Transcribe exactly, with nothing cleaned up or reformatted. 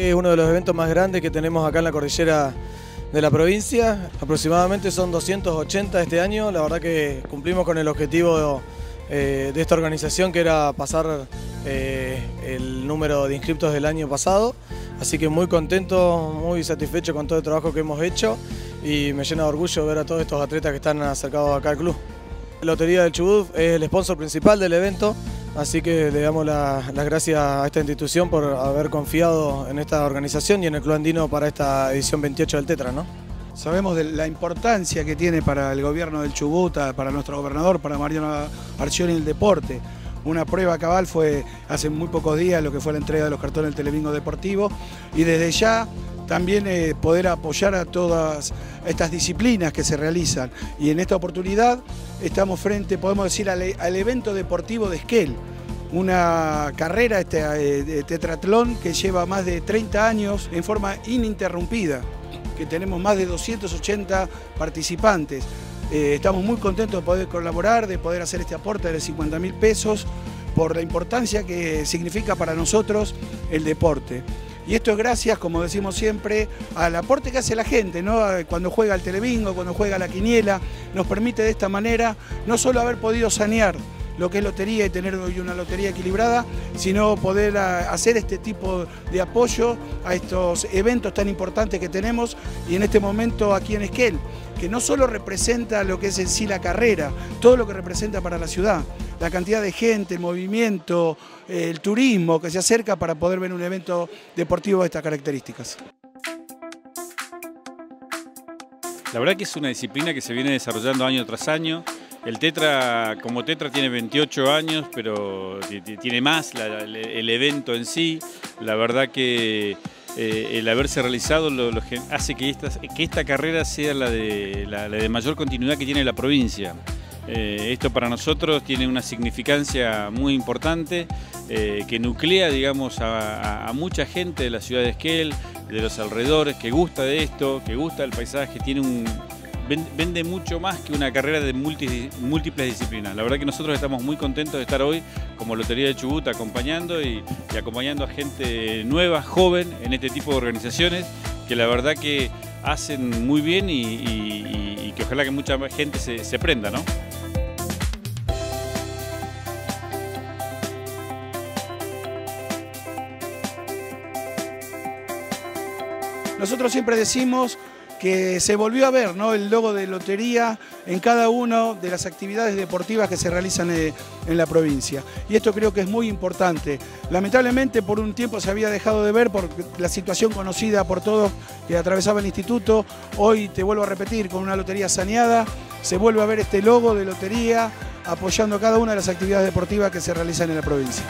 Es uno de los eventos más grandes que tenemos acá en la cordillera de la provincia. Aproximadamente son doscientos ochenta este año. La verdad que cumplimos con el objetivo eh, de esta organización, que era pasar eh, el número de inscriptos del año pasado. Así que muy contento, muy satisfecho con todo el trabajo que hemos hecho, y me llena de orgullo ver a todos estos atletas que están acercados acá al club. La Lotería del Chubut es el sponsor principal del evento, así que le damos la, las gracias a esta institución por haber confiado en esta organización y en el Club Andino para esta edición veintiocho del Tetra, ¿no? Sabemos de la importancia que tiene para el gobierno del Chubut, para nuestro gobernador, para Mariano Arcioni, el deporte. Una prueba cabal fue hace muy pocos días lo que fue la entrega de los cartones del Telebingo deportivo, y desde ya también eh, poder apoyar a todas estas disciplinas que se realizan. Y en esta oportunidad estamos frente, podemos decir, al, al evento deportivo de Esquel, una carrera, este eh, tetratlón, que lleva más de treinta años en forma ininterrumpida, que tenemos más de doscientos ochenta participantes. Eh, estamos muy contentos de poder colaborar, de poder hacer este aporte de cincuenta mil pesos, por la importancia que significa para nosotros el deporte. Y esto es gracias, como decimos siempre, al aporte que hace la gente, ¿no? Cuando juega al Telebingo, cuando juega a la quiniela, nos permite de esta manera no solo haber podido sanear lo que es lotería y tener hoy una lotería equilibrada, sino poder hacer este tipo de apoyo a estos eventos tan importantes que tenemos, y en este momento aquí en Esquel, que no solo representa lo que es en sí la carrera, todo lo que representa para la ciudad, la cantidad de gente, el movimiento, el turismo que se acerca para poder ver un evento deportivo de estas características. La verdad que es una disciplina que se viene desarrollando año tras año. El Tetra, como Tetra, tiene veintiocho años, pero tiene más la, el evento en sí. La verdad que eh, el haberse realizado lo, lo, hace que esta, que esta carrera sea la de, la, la de mayor continuidad que tiene la provincia. Eh, esto para nosotros tiene una significancia muy importante, eh, que nuclea, digamos, a, a mucha gente de la ciudad de Esquel, de los alrededores, que gusta de esto, que gusta del paisaje, tiene un... vende mucho más que una carrera de múltiples disciplinas. La verdad que nosotros estamos muy contentos de estar hoy como Lotería de Chubut acompañando y, y acompañando a gente nueva, joven, en este tipo de organizaciones que la verdad que hacen muy bien y, y, y que ojalá que mucha gente se, se prenda, ¿no? Nosotros siempre decimos que se volvió a ver, ¿no?, el logo de Lotería en cada una de las actividades deportivas que se realizan en la provincia. Y esto creo que es muy importante. Lamentablemente por un tiempo se había dejado de ver por la situación conocida por todos que atravesaba el instituto. Hoy, te vuelvo a repetir, con una lotería saneada, se vuelve a ver este logo de Lotería apoyando cada una de las actividades deportivas que se realizan en la provincia.